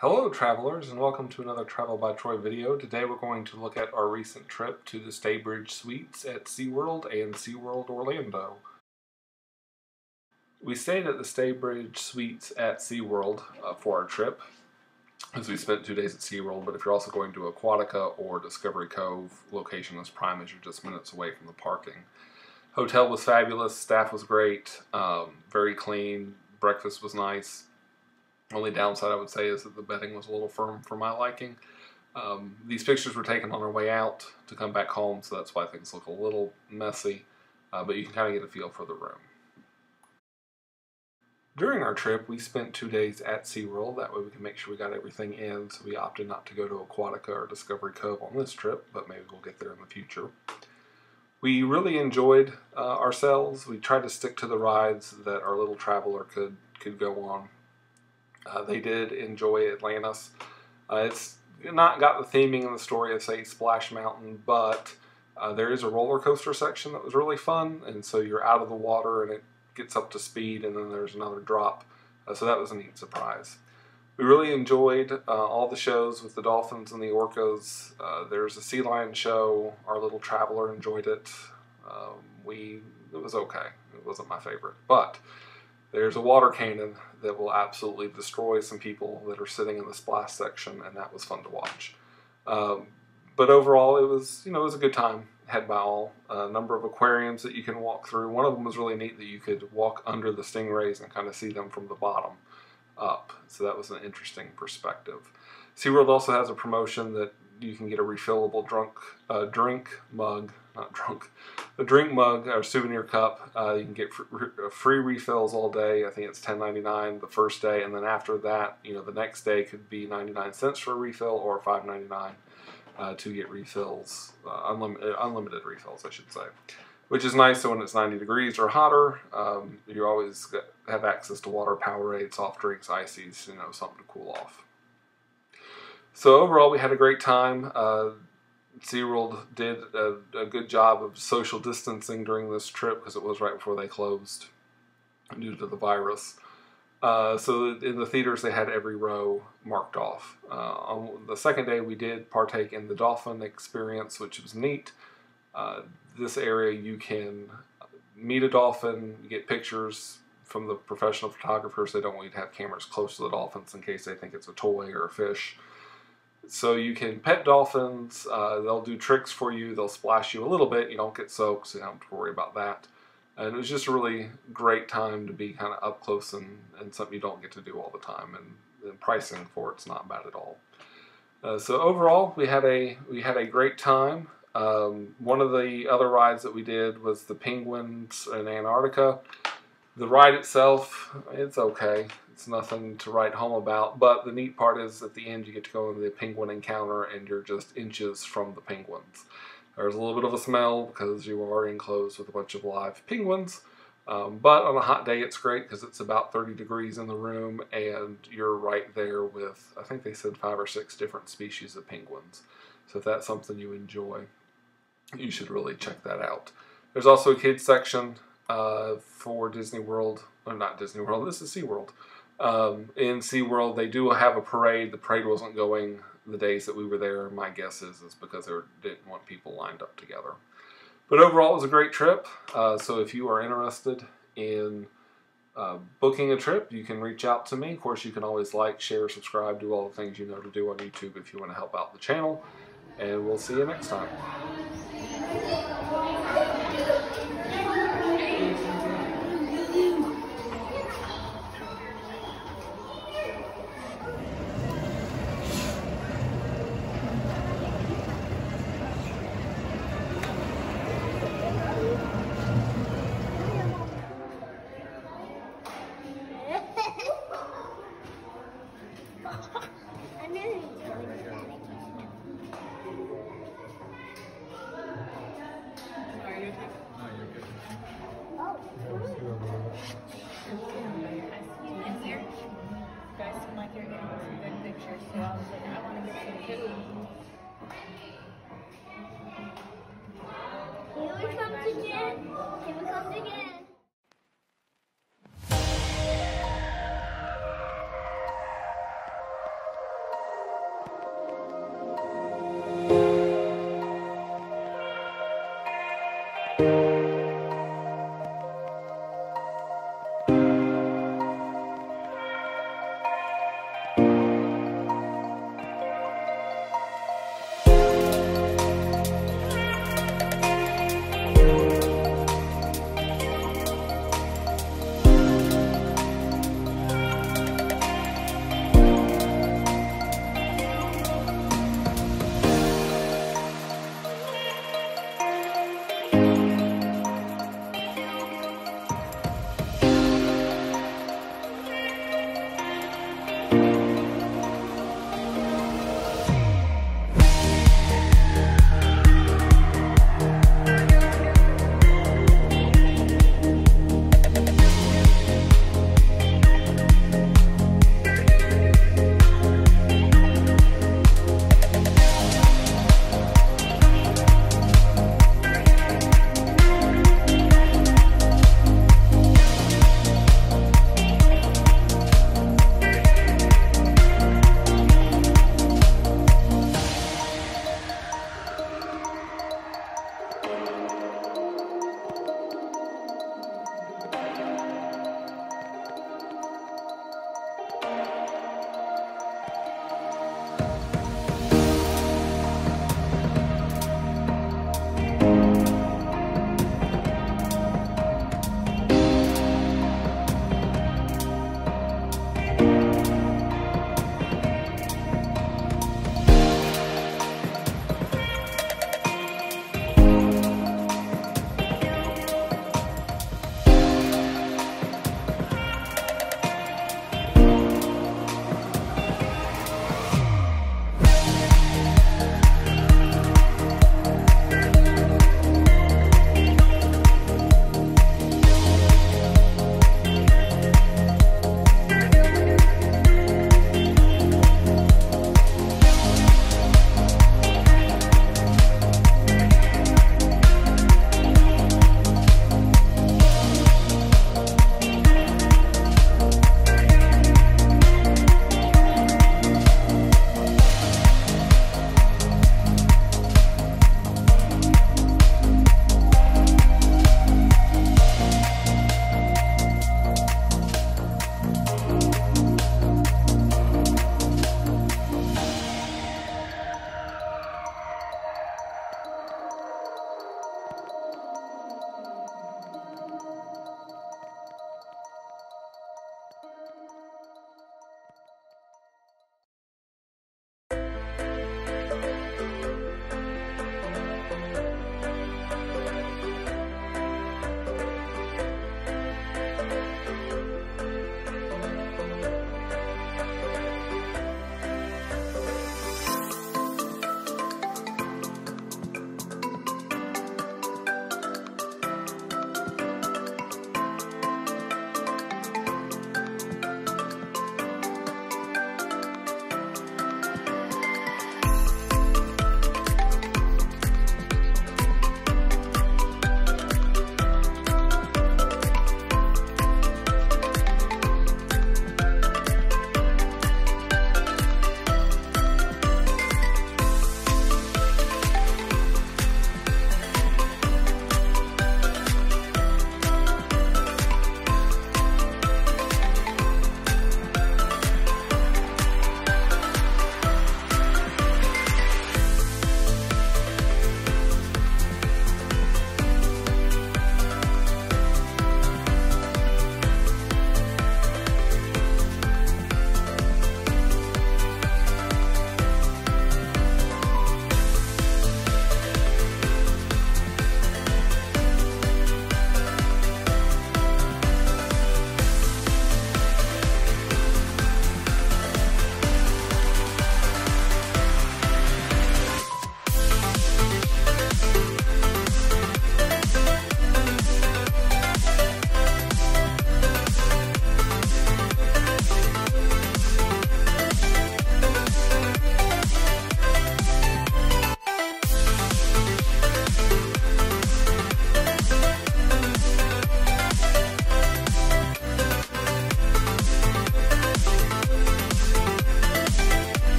Hello travelers, and welcome to another Travel by Troy video. Today we're going to look at our recent trip to the Staybridge Suites at SeaWorld and SeaWorld Orlando. We stayed at the Staybridge Suites at SeaWorld for our trip, as we spent 2 days at SeaWorld, but if you're also going to Aquatica or Discovery Cove, location is prime as you're just minutes away from the parking. Hotel was fabulous, staff was great, very clean, breakfast was nice. Only downside I would say is that the bedding was a little firm for my liking. These pictures were taken on our way out to come back home, so that's why things look a little messy, but you can kind of get a feel for the room. During our trip, we spent 2 days at SeaWorld. That way we can make sure we got everything in, so we opted not to go to Aquatica or Discovery Cove on this trip, but maybe we'll get there in the future. We really enjoyed ourselves. We tried to stick to the rides that our little traveler could go on. They did enjoy Atlantis. It's not got the theming and the story of, say, Splash Mountain, but there is a roller coaster section that was really fun, and so you're out of the water and it gets up to speed, and then there's another drop, so that was a neat surprise. We really enjoyed all the shows with the dolphins and the orcas. There's a sea lion show. Our little traveler enjoyed it. It was okay. It wasn't my favorite, but there's a water cannon that will absolutely destroy some people that are sitting in the splash section, and that was fun to watch. But overall, it was a good time had by all. A number of aquariums that you can walk through. One of them was really neat that you could walk under the stingrays and kind of see them from the bottom up. So that was an interesting perspective. SeaWorld also has a promotion that you can get a refillable drink mug or souvenir cup. You can get free refills all day. I think it's $10.99 the first day, and then after that, you know, the next day could be 99 cents for a refill or $5.99 to get refills, unlimited refills, I should say, which is nice. So when it's 90 degrees or hotter, you always have access to water, Powerade, soft drinks, ices, you know, something to cool off. So overall, we had a great time. SeaWorld did a good job of social distancing during this trip because it was right before they closed due to the virus. So in the theaters, they had every row marked off. On the second day, we did partake in the dolphin experience, which was neat. This area, you can meet a dolphin, get pictures from the professional photographers. They don't want you to have cameras close to the dolphins in case they think it's a toy or a fish. So you can pet dolphins, they'll do tricks for you, they'll splash you a little bit, you don't get soaked, so you don't have to worry about that. And it was just a really great time to be kind of up close and something you don't get to do all the time, and the pricing for it's not bad at all. So overall, we had a great time. One of the other rides that we did was the penguins in Antarctica. The ride itself, it's okay. It's nothing to write home about, but the neat part is at the end you get to go into the penguin encounter and you're just inches from the penguins. There's a little bit of a smell because you are enclosed with a bunch of live penguins, but on a hot day it's great because it's about 30 degrees in the room and you're right there with, I think they said 5 or 6 different species of penguins. So if that's something you enjoy, you should really check that out. There's also a kids section for Disney World, or not Disney World, this is SeaWorld. In SeaWorld, they do have a parade. The parade wasn't going the days that we were there. My guess is because they didn't want people lined up together. But overall, it was a great trip. So if you are interested in booking a trip, you can reach out to me. Of course, you can always like, share, subscribe, do all the things you know to do on YouTube if you want to help out the channel. And we'll see you next time. Can we come again?